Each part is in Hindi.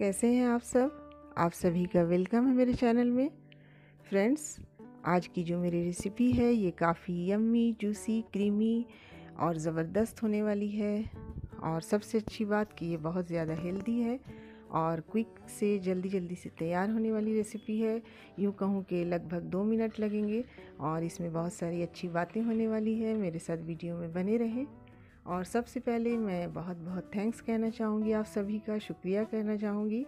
कैसे हैं आप सब। आप सभी का वेलकम है मेरे चैनल में। फ्रेंड्स, आज की जो मेरी रेसिपी है ये काफ़ी यम्मी, जूसी, क्रीमी और ज़बरदस्त होने वाली है। और सबसे अच्छी बात कि ये बहुत ज़्यादा हेल्दी है और क्विक से जल्दी से तैयार होने वाली रेसिपी है। यूँ कहूँ कि लगभग 2 मिनट लगेंगे और इसमें बहुत सारी अच्छी बातें होने वाली है। मेरे साथ वीडियो में बने रहें। और सबसे पहले मैं बहुत थैंक्स कहना चाहूँगी, आप सभी का शुक्रिया कहना चाहूँगी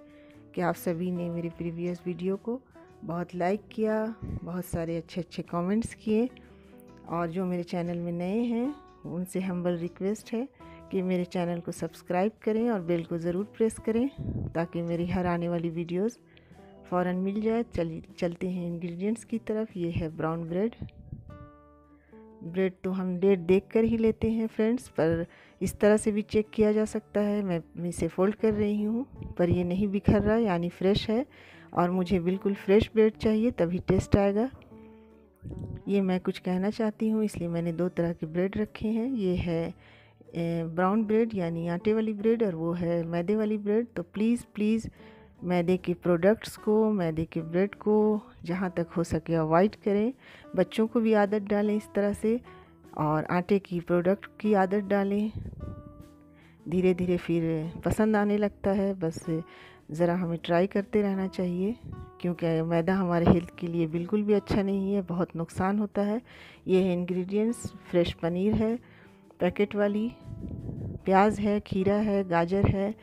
कि आप सभी ने मेरे प्रीवियस वीडियो को बहुत लाइक किया, बहुत सारे अच्छे कमेंट्स किए। और जो मेरे चैनल में नए हैं उनसे हम्बल रिक्वेस्ट है कि मेरे चैनल को सब्सक्राइब करें और बेल को ज़रूर प्रेस करें ताकि मेरी हर आने वाली वीडियोस फ़ौरन मिल जाए। चलते हैं इंग्रेडिएंट्स की तरफ। ये है ब्राउन ब्रेड। ब्रेड तो हम डेट देखकर ही लेते हैं फ्रेंड्स, पर इस तरह से भी चेक किया जा सकता है। मैं इसे फ़ोल्ड कर रही हूँ पर ये नहीं बिखर रहा, यानी फ्रेश है। और मुझे बिल्कुल फ्रेश ब्रेड चाहिए तभी टेस्ट आएगा, ये मैं कुछ कहना चाहती हूँ। इसलिए मैंने 2 तरह के ब्रेड रखे हैं। ये है ब्राउन ब्रेड यानी आटे वाली ब्रेड और वो है मैदे वाली ब्रेड। तो प्लीज़ मैदे के प्रोडक्ट्स को, मैदे के ब्रेड को जहाँ तक हो सके अवॉइड करें। बच्चों को भी आदत डालें इस तरह से और आटे की प्रोडक्ट की आदत डालें। धीरे-धीरे फिर पसंद आने लगता है। बस ज़रा हमें ट्राई करते रहना चाहिए क्योंकि मैदा हमारे हेल्थ के लिए बिल्कुल भी अच्छा नहीं है, बहुत नुकसान होता है। ये है इंग्रेडिएंट्स। फ्रेश पनीर है, पैकेट वाली प्याज है, खीरा है, गाजर है,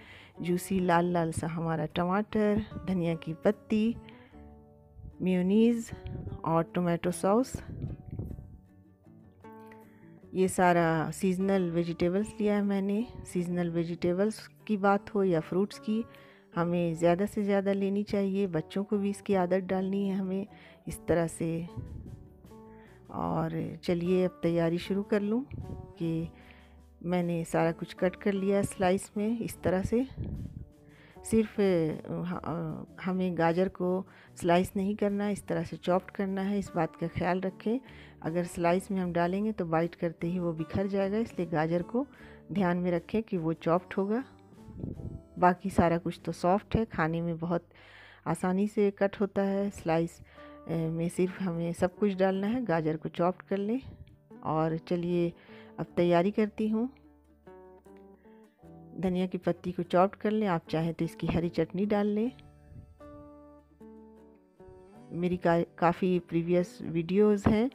जूसी लाल सा हमारा टमाटर, धनिया की पत्ती, मेयोनीज़ और टोमेटो सॉस। ये सारा सीजनल वेजिटेबल्स लिया है मैंने। सीजनल वेजिटेबल्स की बात हो या फ्रूट्स की, हमें ज़्यादा से ज़्यादा लेनी चाहिए। बच्चों को भी इसकी आदत डालनी है हमें इस तरह से। और चलिए अब तैयारी शुरू कर लूँ कि मैंने सारा कुछ कट कर लिया स्लाइस में इस तरह से। सिर्फ हमें गाजर को स्लाइस नहीं करना है, इस तरह से चॉप्ड करना है, इस बात का ख्याल रखें। अगर स्लाइस में हम डालेंगे तो बाइट करते ही वो बिखर जाएगा, इसलिए गाजर को ध्यान में रखें कि वो चॉप्ड होगा। बाकी सारा कुछ तो सॉफ्ट है, खाने में बहुत आसानी से कट होता है। स्लाइस में सिर्फ हमें सब कुछ डालना है, गाजर को चॉप्ड कर लें। और चलिए अब तैयारी करती हूँ। धनिया की पत्ती को चॉप्ड कर लें, आप चाहें तो इसकी हरी चटनी डाल लें। मेरी काफ़ी प्रीवियस वीडियोस हैं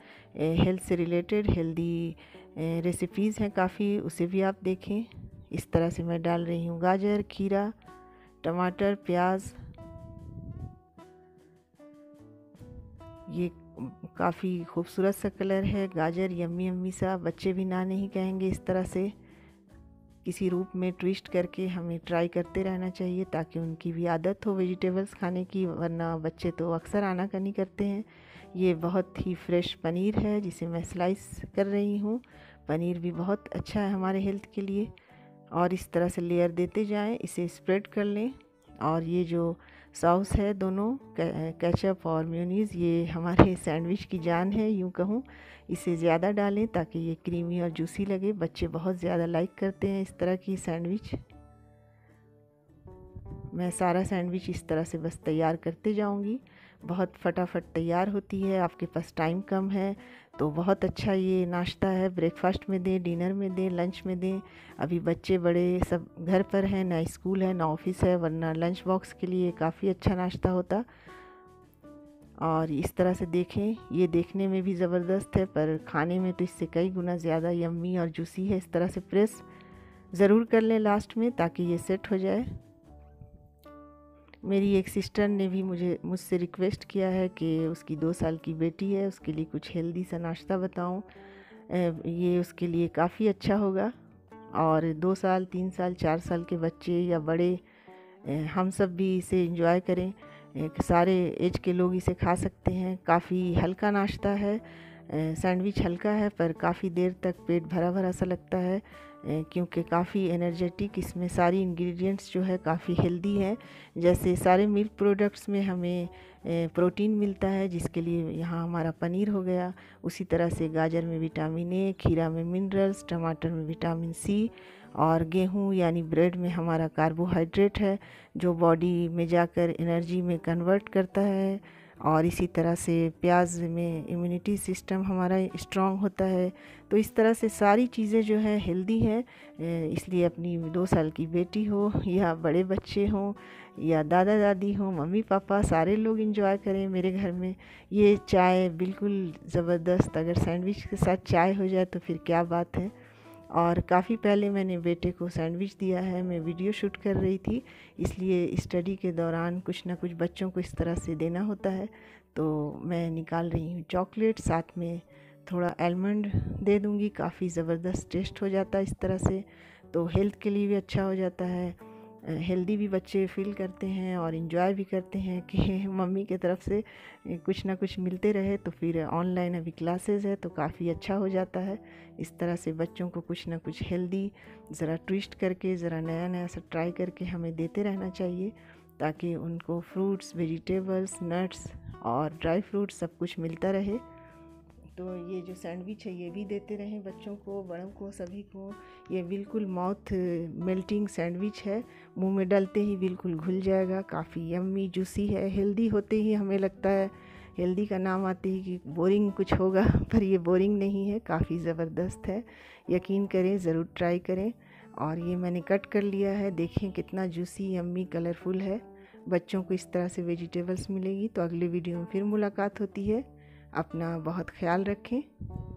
हेल्थ से रिलेटेड, हेल्दी रेसिपीज़ हैं काफ़ी, उसे भी आप देखें। इस तरह से मैं डाल रही हूँ गाजर, खीरा, टमाटर, प्याज। ये काफ़ी खूबसूरत सा कलर है गाजर, यम्मी सा, बच्चे भी ना नहीं कहेंगे। इस तरह से किसी रूप में ट्विस्ट करके हमें ट्राई करते रहना चाहिए ताकि उनकी भी आदत हो वेजिटेबल्स खाने की, वरना बच्चे तो अक्सर आनाकानी करते हैं। ये बहुत ही फ्रेश पनीर है जिसे मैं स्लाइस कर रही हूँ। पनीर भी बहुत अच्छा है हमारे हेल्थ के लिए। और इस तरह से लेयर देते जाएँ, इसे स्प्रेड कर लें। और ये जो सॉस है, दोनों केचप और मेयोनीज़, ये हमारे सैंडविच की जान है यूँ कहूँ। इसे ज़्यादा डालें ताकि ये क्रीमी और जूसी लगे। बच्चे बहुत ज़्यादा लाइक करते हैं इस तरह की सैंडविच। मैं सारा सैंडविच इस तरह से बस तैयार करते जाऊँगी, बहुत फटाफट तैयार होती है। आपके पास टाइम कम है तो बहुत अच्छा ये नाश्ता है। ब्रेकफास्ट में दें, डिनर में दें, लंच में दें। अभी बच्चे बड़े सब घर पर हैं, ना स्कूल है ना ऑफिस है, वरना लंच बॉक्स के लिए काफ़ी अच्छा नाश्ता होता। और इस तरह से देखें, ये देखने में भी ज़बरदस्त है पर खाने में तो इससे कई गुना ज़्यादा यम्मी और जूसी है। इस तरह से प्रेस ज़रूर कर लें लास्ट में ताकि ये सेट हो जाए। मेरी एक सिस्टर ने भी मुझसे रिक्वेस्ट किया है कि उसकी 2 साल की बेटी है, उसके लिए कुछ हेल्दी सा नाश्ता बताऊं। ये उसके लिए काफ़ी अच्छा होगा। और 2 साल, 3 साल, 4 साल के बच्चे या बड़े हम सब भी इसे एंजॉय करें। सारे एज के लोग इसे खा सकते हैं। काफ़ी हल्का नाश्ता है, सैंडविच हल्का है पर काफ़ी देर तक पेट भरा सा लगता है क्योंकि काफ़ी एनर्जेटिक इसमें सारी इंग्रेडिएंट्स जो है काफ़ी हेल्दी है। जैसे सारे मिल्क प्रोडक्ट्स में हमें प्रोटीन मिलता है जिसके लिए यहाँ हमारा पनीर हो गया, उसी तरह से गाजर में विटामिन ए, खीरा में मिनरल्स, टमाटर में विटामिन सी और गेहूं यानी ब्रेड में हमारा कार्बोहाइड्रेट है जो बॉडी में जाकर एनर्जी में कन्वर्ट करता है। और इसी तरह से प्याज में इम्यूनिटी सिस्टम हमारा स्ट्रॉन्ग होता है। तो इस तरह से सारी चीज़ें जो है हेल्दी है। इसलिए अपनी 2 साल की बेटी हो या बड़े बच्चे हों या दादा दादी हो, मम्मी पापा, सारे लोग एंजॉय करें। मेरे घर में ये चाय बिल्कुल ज़बरदस्त, अगर सैंडविच के साथ चाय हो जाए तो फिर क्या बात है। और काफ़ी पहले मैंने बेटे को सैंडविच दिया है, मैं वीडियो शूट कर रही थी, इसलिए स्टडी के दौरान कुछ ना कुछ बच्चों को इस तरह से देना होता है। तो मैं निकाल रही हूँ चॉकलेट, साथ में थोड़ा आलमंड दे दूँगी, काफ़ी ज़बरदस्त टेस्ट हो जाता है इस तरह से। तो हेल्थ के लिए भी अच्छा हो जाता है, हेल्दी भी बच्चे फील करते हैं और इन्जॉय भी करते हैं कि मम्मी के तरफ से कुछ ना कुछ मिलते रहे। तो फिर ऑनलाइन अभी क्लासेस है तो काफ़ी अच्छा हो जाता है। इस तरह से बच्चों को कुछ ना कुछ हेल्दी ज़रा ट्विस्ट करके, ज़रा नया नया सा ट्राई करके हमें देते रहना चाहिए, ताकि उनको फ्रूट्स, वेजिटेबल्स, नट्स और ड्राई फ्रूट्स सब कुछ मिलता रहे। तो ये जो सैंडविच है ये भी देते रहें बच्चों को, बड़ों को, सभी को। ये बिल्कुल माउथ मेल्टिंग सैंडविच है, मुंह में डालते ही बिल्कुल घुल जाएगा। काफ़ी यम्मी, जूसी है। हेल्दी होते ही हमें लगता है, हेल्दी का नाम आते ही कि बोरिंग कुछ होगा, पर ये बोरिंग नहीं है, काफ़ी ज़बरदस्त है। यकीन करें, ज़रूर ट्राई करें। और ये मैंने कट कर लिया है, देखें कितना जूसी, यम्मी, कलरफुल है। बच्चों को इस तरह से वेजिटेबल्स मिलेगी। तो अगले वीडियो में फिर मुलाकात होती है। अपना बहुत ख्याल रखें।